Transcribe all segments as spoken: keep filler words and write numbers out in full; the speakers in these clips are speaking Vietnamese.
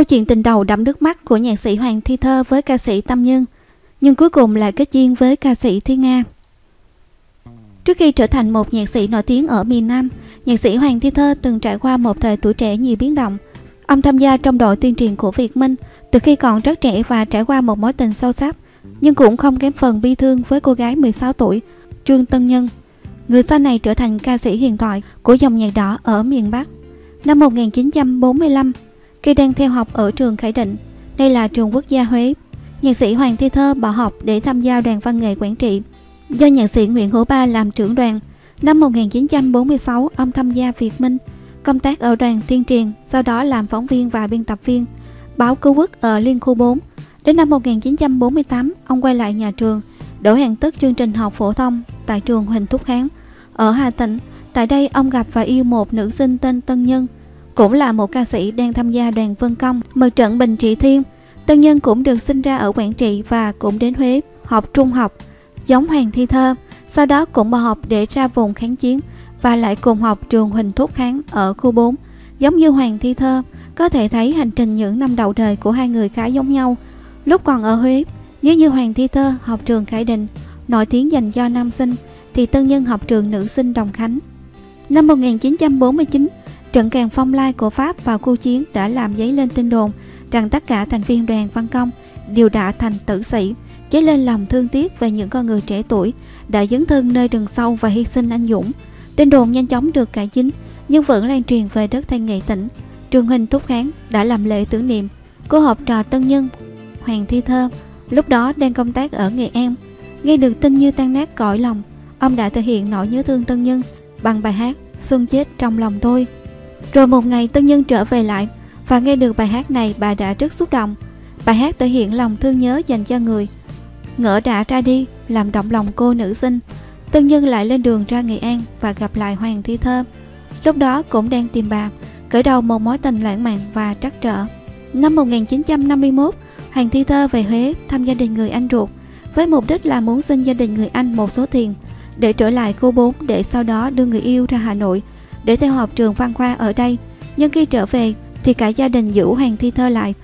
Câu chuyện tình đầu đẫm nước mắt của nhạc sĩ Hoàng Thi Thơ với ca sĩ Tâm Nhân, nhưng cuối cùng lại kết duyên với ca sĩ Thi Nga. Trước khi trở thành một nhạc sĩ nổi tiếng ở miền Nam, nhạc sĩ Hoàng Thi Thơ từng trải qua một thời tuổi trẻ nhiều biến động. Ông tham gia trong đội tuyên truyền của Việt Minh từ khi còn rất trẻ và trải qua một mối tình sâu sắc, nhưng cũng không kém phần bi thương với cô gái mười sáu tuổi, Trương Tân Nhân, người sau này trở thành ca sĩ huyền thoại của dòng nhạc đỏ ở miền Bắc. Năm một nghìn chín trăm bốn mươi lăm, khi đang theo học ở trường Khải Định, đây là trường quốc gia Huế, nhạc sĩ Hoàng Thi Thơ bỏ học để tham gia đoàn văn nghệ Quảng Trị, do nhạc sĩ Nguyễn Hữu Ba làm trưởng đoàn. Năm một nghìn chín trăm bốn mươi sáu, ông tham gia Việt Minh, công tác ở đoàn tuyên truyền, sau đó làm phóng viên và biên tập viên báo Cứu Quốc ở Liên Khu bốn. Đến năm một nghìn chín trăm bốn mươi tám, ông quay lại nhà trường, đổi hình thức chương trình học phổ thông tại trường Huỳnh Thúc Kháng ở Hà Tĩnh. Tại đây, ông gặp và yêu một nữ sinh tên Tân Nhân, cũng là một ca sĩ đang tham gia đoàn Vân Công, Mặt trận Bình Trị Thiên. Tân Nhân cũng được sinh ra ở Quảng Trị và cũng đến Huế học trung học, giống Hoàng Thi Thơ, sau đó cũng bỏ học để ra vùng kháng chiến và lại cùng học trường Huỳnh Thúc Kháng ở khu bốn. Giống như Hoàng Thi Thơ, có thể thấy hành trình những năm đầu đời của hai người khá giống nhau. Lúc còn ở Huế, nếu như Hoàng Thi Thơ học trường Khải Định, nổi tiếng dành cho nam sinh, thì Tân Nhân học trường nữ sinh Đồng Khánh. Năm một nghìn chín trăm bốn mươi chín, trận càn Phong Lai của Pháp vào cuộc chiến đã làm dấy lên tin đồn rằng tất cả thành viên đoàn Văn Công đều đã thành tử sĩ, dấy lên lòng thương tiếc về những con người trẻ tuổi đã dấn thân nơi rừng sâu và hy sinh anh dũng. Tin đồn nhanh chóng được cải chính nhưng vẫn lan truyền về đất Thanh Nghệ tỉnh. Trường Huỳnh Thúc Kháng đã làm lễ tưởng niệm cô học trò Tân Nhân. Hoàng Thi Thơ lúc đó đang công tác ở Nghệ An, nghe được tin như tan nát cõi lòng, ông đã thể hiện nỗi nhớ thương Tân Nhân bằng bài hát Xuân Chết Trong Lòng Tôi. Rồi một ngày Tân Nhân trở về lại và nghe được bài hát này, bà đã rất xúc động. Bài hát thể hiện lòng thương nhớ dành cho người ngỡ đã ra đi, làm động lòng cô nữ sinh. Tân Nhân lại lên đường ra Nghệ An và gặp lại Hoàng Thi Thơ, lúc đó cũng đang tìm bà, khởi đầu một mối tình lãng mạn và trắc trở. Năm một nghìn chín trăm năm mươi mốt, Hoàng Thi Thơ về Huế thăm gia đình người anh ruột, với mục đích là muốn xin gia đình người anh một số tiền để trở lại khu bốn, để sau đó đưa người yêu ra Hà Nội để theo học trường Văn Khoa ở đây. Nhưng khi trở về thì cả gia đình giữ Hoàng Thi Thơ lại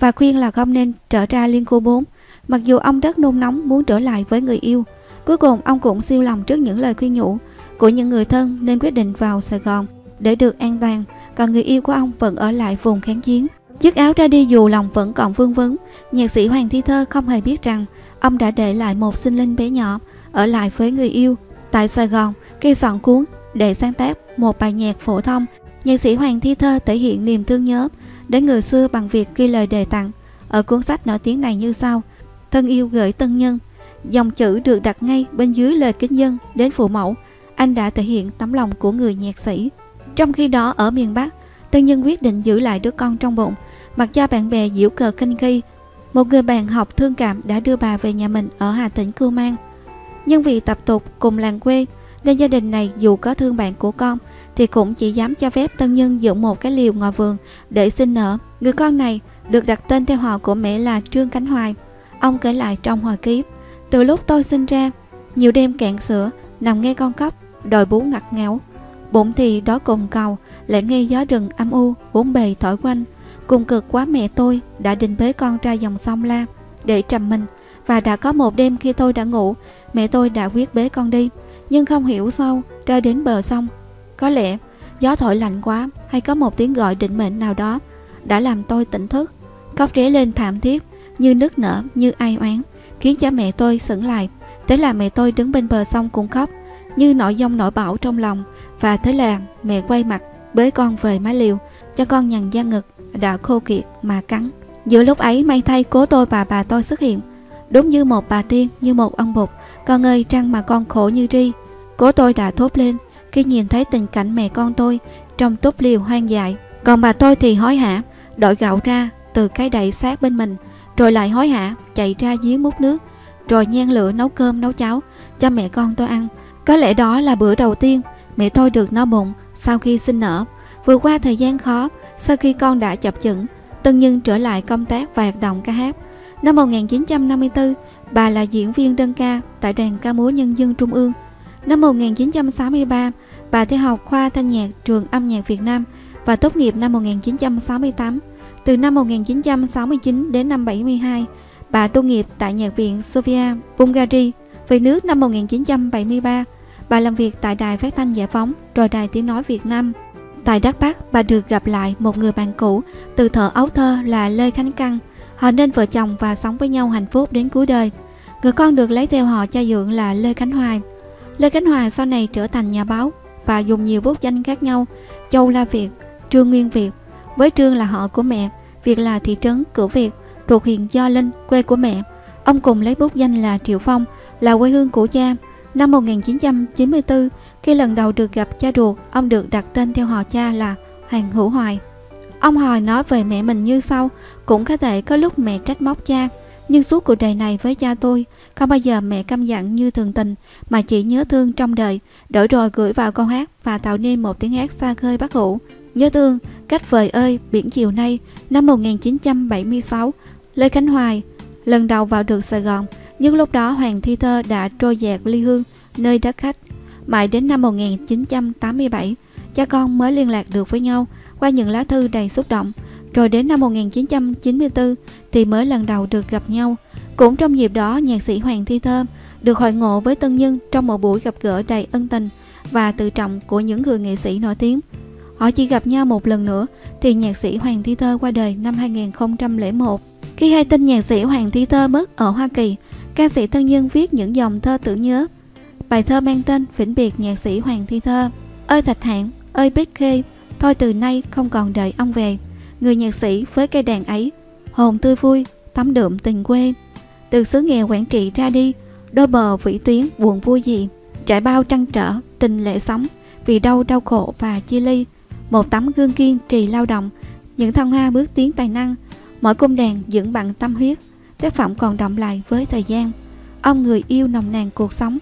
và khuyên là không nên trở ra Liên Khu bốn, mặc dù ông rất nôn nóng muốn trở lại với người yêu. Cuối cùng ông cũng siêu lòng trước những lời khuyên nhủ của những người thân nên quyết định vào Sài Gòn để được an toàn, còn người yêu của ông vẫn ở lại vùng kháng chiến. Chiếc áo ra đi dù lòng vẫn còn vương vấn, nhạc sĩ Hoàng Thi Thơ không hề biết rằng ông đã để lại một sinh linh bé nhỏ ở lại với người yêu tại Sài Gòn. Khi soạn cuốn để sáng tác một bài nhạc phổ thông, nhạc sĩ Hoàng Thi Thơ thể hiện niềm thương nhớ đến người xưa bằng việc ghi lời đề tặng ở cuốn sách nổi tiếng này như sau: Thân yêu gửi Tân Nhân. Dòng chữ được đặt ngay bên dưới lời kính dân đến phụ mẫu, anh đã thể hiện tấm lòng của người nhạc sĩ. Trong khi đó ở miền Bắc, Tân Nhân quyết định giữ lại đứa con trong bụng, mặc cho bạn bè giễu cợt khinh khi. Một người bạn học thương cảm đã đưa bà về nhà mình ở Hà Tĩnh cưu mang. Nhưng vì tập tục cùng làng quê nên gia đình này dù có thương bạn của con thì cũng chỉ dám cho phép Tân Nhân dựng một cái liều ngoài vườn để sinh nở. Người con này được đặt tên theo họ của mẹ là Trương Khánh Hoài. Ông kể lại trong hồi ký: Từ lúc tôi sinh ra, nhiều đêm cạn sữa, nằm nghe con khóc, đòi bú ngặt nghẽo. Bụng thì đói cồn cào, lại nghe gió rừng âm u, bốn bề thổi quanh. Cùng cực quá, mẹ tôi đã định bế con ra dòng sông La để trầm mình. Và đã có một đêm khi tôi đã ngủ, mẹ tôi đã quyết bế con đi. Nhưng không hiểu sao, ra đến bờ sông, có lẽ gió thổi lạnh quá hay có một tiếng gọi định mệnh nào đó đã làm tôi tỉnh thức. Khóc ré lên thảm thiết, như nức nở, như ai oán, khiến cha mẹ tôi sững lại. Thế là mẹ tôi đứng bên bờ sông cũng khóc, như nổi giông nổi bão trong lòng. Và thế là mẹ quay mặt bế con về mái liều, cho con nhằn da ngực đã khô kiệt mà cắn. Giữa lúc ấy, may thay cố tôi và bà tôi xuất hiện, đúng như một bà tiên, như một ông bụt. Con ơi, răng mà con khổ như ri, cố tôi đã thốt lên khi nhìn thấy tình cảnh mẹ con tôi trong túp liều hoang dại. Còn bà tôi thì hối hả đội gạo ra từ cái đậy sát bên mình, rồi lại hối hả chạy ra giếng múc nước, rồi nhen lửa nấu cơm nấu cháo cho mẹ con tôi ăn. Có lẽ đó là bữa đầu tiên mẹ tôi được no bụng sau khi sinh nở. Vượt qua thời gian khó, sau khi con đã chập chững, Tân Nhân trở lại công tác và hoạt động ca hát. Năm một nghìn chín trăm năm mươi tư, bà là diễn viên đơn ca tại Đoàn Ca múa Nhân dân Trung ương. Năm một nghìn chín trăm sáu mươi ba, bà theo học khoa thanh nhạc Trường Âm nhạc Việt Nam và tốt nghiệp năm một nghìn chín trăm sáu mươi tám. Từ năm một nghìn chín trăm sáu mươi chín đến năm bảy mươi hai, bà tu nghiệp tại Nhạc viện Sofia, Bulgaria. Về nước năm một nghìn chín trăm bảy mươi ba, bà làm việc tại Đài Phát thanh Giải phóng, rồi Đài Tiếng nói Việt Nam. Tại Đắk Bắc, bà được gặp lại một người bạn cũ từ thợ ấu thơ là Lê Khánh Căn. Họ nên vợ chồng và sống với nhau hạnh phúc đến cuối đời. Người con được lấy theo họ cha dưỡng là Lê Khánh Hoài. Lê Khánh Hoài sau này trở thành nhà báo và dùng nhiều bút danh khác nhau: Châu La Việt, Trương Nguyên Việt. Với Trương là họ của mẹ, Việt là thị trấn Cửa Việt thuộc huyện Gio Linh, quê của mẹ. Ông cùng lấy bút danh là Triệu Phong, là quê hương của cha. Năm một nghìn chín trăm chín mươi tư, khi lần đầu được gặp cha ruột, ông được đặt tên theo họ cha là Hoàng Hữu Hoài. Ông Hoài nói về mẹ mình như sau: cũng có thể có lúc mẹ trách móc cha, nhưng suốt cuộc đời này với cha tôi, không bao giờ mẹ căm giận như thường tình, mà chỉ nhớ thương trong đời, đổi rồi gửi vào câu hát và tạo nên một tiếng hát xa khơi Bắc Hữu. Nhớ thương, cách vời ơi, biển chiều nay. Năm một nghìn chín trăm bảy mươi sáu, Lê Khánh Hoài lần đầu vào được Sài Gòn, nhưng lúc đó Hoàng Thi Thơ đã trôi dạt ly hương nơi đất khách. Mãi đến năm một nghìn chín trăm tám mươi bảy, cha con mới liên lạc được với nhau qua những lá thư đầy xúc động. Rồi đến năm một nghìn chín trăm chín mươi tư thì mới lần đầu được gặp nhau. Cũng trong dịp đó, nhạc sĩ Hoàng Thi Thơ được hội ngộ với Tân Nhân trong một buổi gặp gỡ đầy ân tình và tự trọng của những người nghệ sĩ nổi tiếng. Họ chỉ gặp nhau một lần nữa thì nhạc sĩ Hoàng Thi Thơ qua đời năm hai nghìn không trăm lẻ một. Khi hay tin nhạc sĩ Hoàng Thi Thơ mất ở Hoa Kỳ, ca sĩ Tân Nhân viết những dòng thơ tưởng nhớ. Bài thơ mang tên Vĩnh biệt nhạc sĩ Hoàng Thi Thơ. Ơi Thạch Hãn, ơi Bích Khê, thôi từ nay không còn đợi ông về. Người nhạc sĩ với cây đàn ấy, hồn tươi vui, tắm đượm tình quê. Từ xứ nghèo Quảng Trị ra đi, đôi bờ vĩ tuyến buồn vui gì. Trải bao trăn trở, tình lệ sóng, vì đau đau khổ và chia ly. Một tấm gương kiên trì lao động, những thăng hoa bước tiến tài năng. Mỗi cung đàn dưỡng bằng tâm huyết, tác phẩm còn động lại với thời gian. Ông người yêu nồng nàn cuộc sống,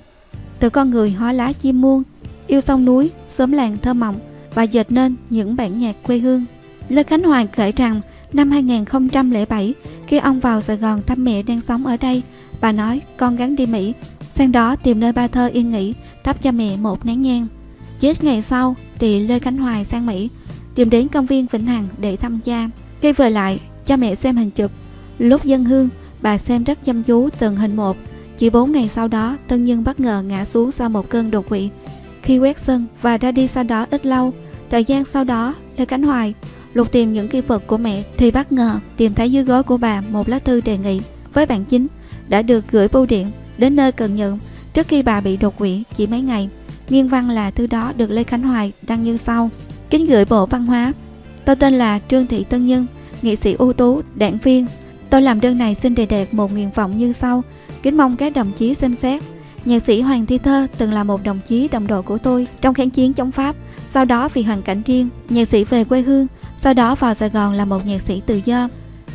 từ con người hóa lá chim muôn, yêu sông núi, xóm làng thơ mộng và dệt nên những bản nhạc quê hương. Lê Khánh Hoài kể rằng năm hai nghìn không trăm lẻ bảy, khi ông vào Sài Gòn thăm mẹ đang sống ở đây, bà nói con gắn đi Mỹ, sang đó tìm nơi ba thơ yên nghỉ, thắp cho mẹ một nén nhang. Chết ngày sau thì Lê Khánh Hoài sang Mỹ, tìm đến công viên Vĩnh Hằng để thăm cha. Khi về lại, cha mẹ xem hình chụp lúc dân hương, bà xem rất chăm chú từng hình một. Chỉ bốn ngày sau đó, Tân Nhân bất ngờ ngã xuống sau một cơn đột quỵ khi quét sân và ra đi sau đó ít lâu. Thời gian sau đó, Lê Khánh Hoài lục tìm những kỷ vật của mẹ thì bất ngờ tìm thấy dưới gối của bà một lá thư đề nghị với bản chính đã được gửi bưu điện đến nơi cần nhận trước khi bà bị đột quỵ chỉ mấy ngày. Nguyên văn là thư đó được Lê Khánh Hoài đăng như sau: kính gửi Bộ Văn hóa, tôi tên là Trương Thị Tân Nhân, nghệ sĩ ưu tú, đảng viên. Tôi làm đơn này xin đề đạt một nguyện vọng như sau: kính mong các đồng chí xem xét. Nhạc sĩ Hoàng Thi Thơ từng là một đồng chí đồng đội của tôi trong kháng chiến chống Pháp. Sau đó vì hoàn cảnh riêng, nhạc sĩ về quê hương, sau đó vào Sài Gòn là một nhạc sĩ tự do.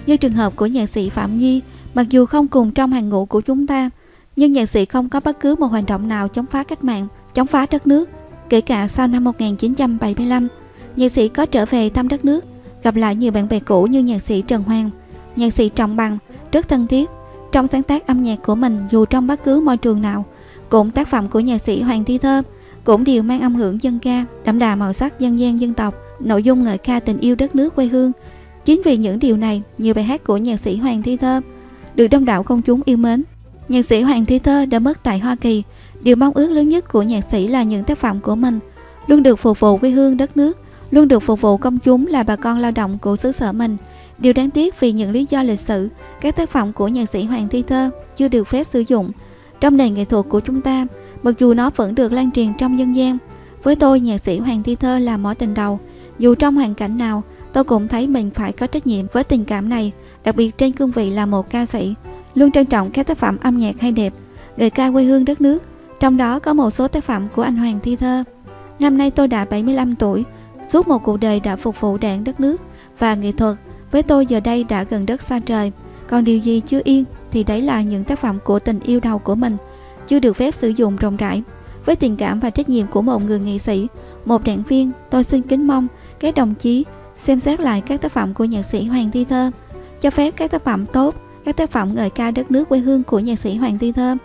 Như trường hợp của nhạc sĩ Phạm Nhi, mặc dù không cùng trong hàng ngũ của chúng ta, nhưng nhạc sĩ không có bất cứ một hành động nào chống phá cách mạng, chống phá đất nước. Kể cả sau năm một nghìn chín trăm bảy mươi lăm, nhạc sĩ có trở về thăm đất nước, gặp lại nhiều bạn bè cũ như nhạc sĩ Trần Hoàng, nhạc sĩ Trọng Bằng, rất thân thiết. Trong sáng tác âm nhạc của mình, dù trong bất cứ môi trường nào, cũng tác phẩm của nhạc sĩ Hoàng Thi Thơ cũng đều mang âm hưởng dân ca, đậm đà màu sắc dân gian dân tộc, nội dung ngợi ca tình yêu đất nước quê hương. Chính vì những điều này, nhiều bài hát của nhạc sĩ Hoàng Thi Thơ được đông đảo công chúng yêu mến. Nhạc sĩ Hoàng Thi Thơ đã mất tại Hoa Kỳ. Điều mong ước lớn nhất của nhạc sĩ là những tác phẩm của mình luôn được phục vụ quê hương đất nước, luôn được phục vụ công chúng là bà con lao động của xứ sở mình. Điều đáng tiếc vì những lý do lịch sử, các tác phẩm của nhạc sĩ Hoàng Thi Thơ chưa được phép sử dụng trong nền nghệ thuật của chúng ta, mặc dù nó vẫn được lan truyền trong dân gian. Với tôi, nhạc sĩ Hoàng Thi Thơ là mối tình đầu. Dù trong hoàn cảnh nào, tôi cũng thấy mình phải có trách nhiệm với tình cảm này, đặc biệt trên cương vị là một ca sĩ, luôn trân trọng các tác phẩm âm nhạc hay đẹp, ngợi ca quê hương đất nước, trong đó có một số tác phẩm của anh Hoàng Thi Thơ. Năm nay tôi đã bảy mươi lăm tuổi, suốt một cuộc đời đã phục vụ đảng, đất nước và nghệ thuật. Với tôi giờ đây đã gần đất xa trời, còn điều gì chưa yên thì đấy là những tác phẩm của tình yêu đầu của mình, chưa được phép sử dụng rộng rãi. Với tình cảm và trách nhiệm của một người nghệ sĩ, một đảng viên, tôi xin kính mong các đồng chí xem xét lại các tác phẩm của nhạc sĩ Hoàng Thi Thơ, cho phép các tác phẩm tốt, các tác phẩm ngợi ca đất nước quê hương của nhạc sĩ Hoàng Thi Thơ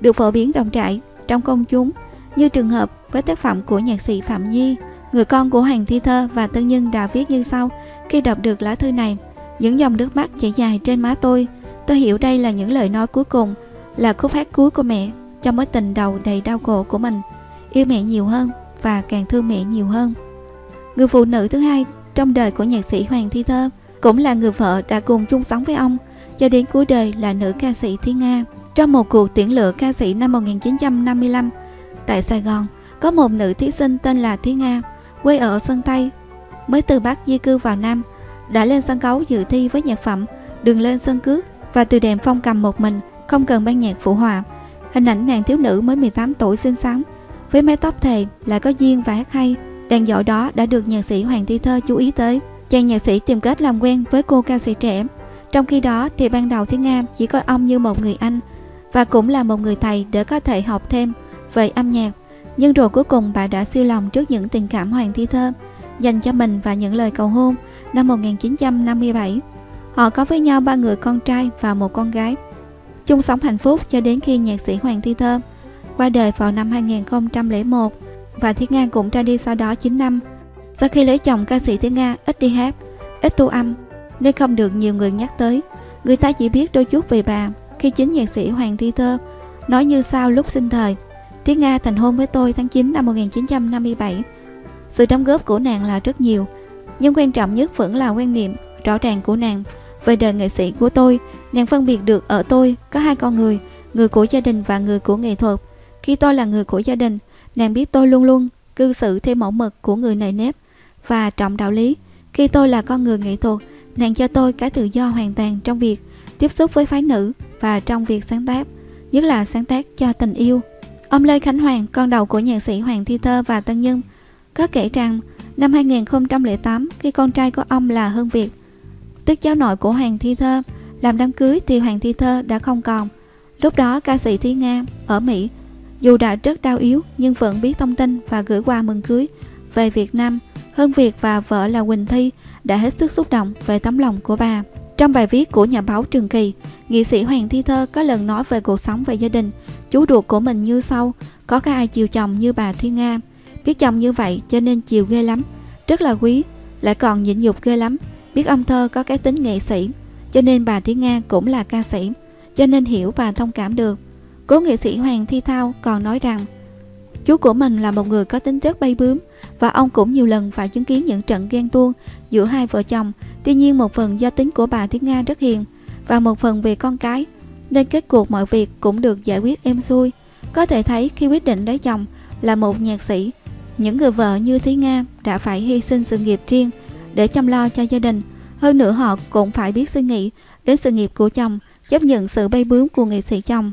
được phổ biến rộng rãi trong công chúng, như trường hợp với tác phẩm của nhạc sĩ Phạm Nhi. Người con của Hoàng Thi Thơ và Tân Nhân đã viết như sau khi đọc được lá thư này: Những dòng nước mắt chảy dài trên má tôi. Tôi hiểu đây là những lời nói cuối cùng, là khúc hát cuối của mẹ cho mối tình đầu đầy đau khổ của mình. Yêu mẹ nhiều hơn và càng thương mẹ nhiều hơn. Người phụ nữ thứ hai trong đời của nhạc sĩ Hoàng Thi Thơ cũng là người vợ đã cùng chung sống với ông cho đến cuối đời là nữ ca sĩ Thúy Nga. Trong một cuộc tuyển lựa ca sĩ năm một nghìn chín trăm năm mươi lăm tại Sài Gòn, có một nữ thí sinh tên là Thúy Nga, quê ở Sơn Tây, mới từ Bắc di cư vào Nam, đã lên sân khấu dự thi với nhạc phẩm Đường Lên Sân Cước và Từ Đệm Phong Cầm Một Mình, không cần ban nhạc phụ họa. Hình ảnh nàng thiếu nữ mới mười tám tuổi xinh xắn với mái tóc thề lại có duyên và hát hay, đàn giỏi đó đã được nhạc sĩ Hoàng Thi Thơ chú ý tới. Chàng nhạc sĩ tìm cách làm quen với cô ca sĩ trẻ. Trong khi đó thì ban đầu Thúy Nga chỉ coi ông như một người anh và cũng là một người thầy để có thể học thêm về âm nhạc. Nhưng rồi cuối cùng bà đã siêu lòng trước những tình cảm Hoàng Thi Thơ dành cho mình và những lời cầu hôn năm một nghìn chín trăm năm mươi bảy. Họ có với nhau ba người con trai và một con gái, chung sống hạnh phúc cho đến khi nhạc sĩ Hoàng Thi Thơ qua đời vào năm hai nghìn không trăm lẻ một và Thúy Nga cũng ra đi sau đó chín năm. Sau khi lấy chồng, ca sĩ Thúy Nga ít đi hát, ít tu âm nên không được nhiều người nhắc tới. Người ta chỉ biết đôi chút về bà khi chính nhạc sĩ Hoàng Thi Thơ nói như sau lúc sinh thời: Thúy Nga thành hôn với tôi tháng chín năm một nghìn chín trăm năm mươi bảy. Sự đóng góp của nàng là rất nhiều, nhưng quan trọng nhất vẫn là quan niệm rõ ràng của nàng về đời nghệ sĩ của tôi. Nàng phân biệt được ở tôi có hai con người, người của gia đình và người của nghệ thuật. Khi tôi là người của gia đình, nàng biết tôi luôn luôn cư xử theo mẫu mực của người nề nếp và trọng đạo lý. Khi tôi là con người nghệ thuật, nàng cho tôi cái tự do hoàn toàn trong việc tiếp xúc với phái nữ và trong việc sáng tác, nhất là sáng tác cho tình yêu. Ông Lê Khánh Hoàng, con đầu của nhạc sĩ Hoàng Thi Thơ và Tân Nhân, có kể rằng năm hai nghìn không trăm lẻ tám, khi con trai của ông là Hưng Việt, tức cháu nội của Hoàng Thi Thơ, làm đám cưới thì Hoàng Thi Thơ đã không còn. Lúc đó ca sĩ Thúy Nga ở Mỹ dù đã rất đau yếu nhưng vẫn biết thông tin và gửi quà mừng cưới về Việt Nam. Hưng Việt và vợ là Quỳnh Thi đã hết sức xúc động về tấm lòng của bà. Trong bài viết của nhà báo Trường Kỳ, nghệ sĩ Hoàng Thi Thơ có lần nói về cuộc sống và gia đình chú ruột của mình như sau: có cái ai chiều chồng như bà Thúy Nga, biết chồng như vậy cho nên chiều ghê lắm, rất là quý, lại còn nhịn nhục ghê lắm. Biết ông Thơ có cái tính nghệ sĩ cho nên bà Thúy Nga cũng là ca sĩ, cho nên hiểu và thông cảm được. Cố nghệ sĩ Hoàng Thi Thao còn nói rằng chú của mình là một người có tính rất bay bướm và ông cũng nhiều lần phải chứng kiến những trận ghen tuông giữa hai vợ chồng. Tuy nhiên, một phần do tính của bà Thúy Nga rất hiền và một phần về con cái nên kết cuộc mọi việc cũng được giải quyết êm xuôi. Có thể thấy khi quyết định lấy chồng là một nhạc sĩ, những người vợ như Thúy Nga đã phải hy sinh sự nghiệp riêng để chăm lo cho gia đình. Hơn nữa họ cũng phải biết suy nghĩ đến sự nghiệp của chồng, chấp nhận sự bay bướm của nghệ sĩ chồng.